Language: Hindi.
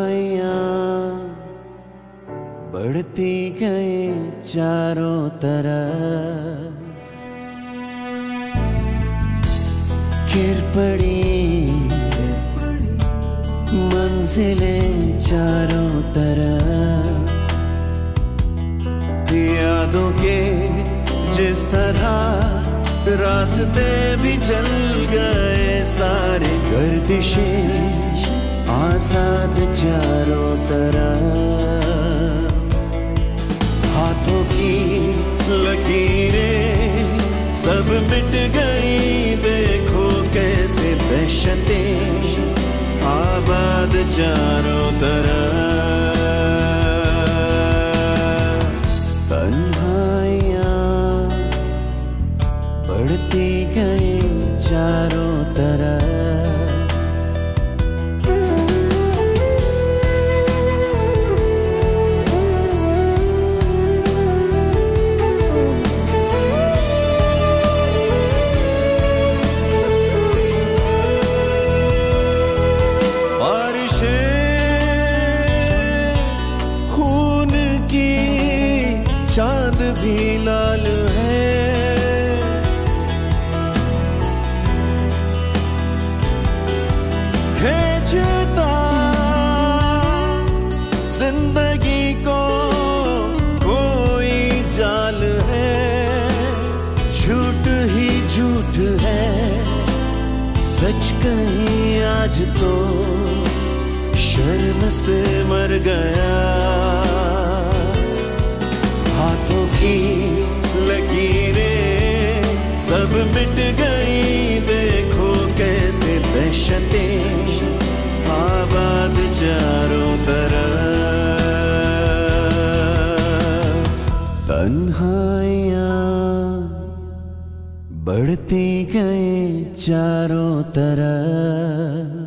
छाइयाँ बढ़ती गई चारों तरफ, गिर पड़ी मंजिलें चारों तरफ, यादों के जिस तरह रास्ते भी चल गए सारे, गर्दिशें आजाद चारों तरफ, हाथों की लकीरें सब मिट गई, देखो कैसे दहशतें आबाद चारों तरफ, तन्हाइयां बढ़ती गई चारों तरफ। चांद भी लाल है, खींचता जिंदगी को कोई जाल है, झूठ ही झूठ है सच कहीं आज तो शर्म से मर गया, हाथों की लकीरें सब मिट गई, देखो कैसे दहशतें आबाद चारों तरफ, तन्हाइयां बढ़ती गई चारों तरफ।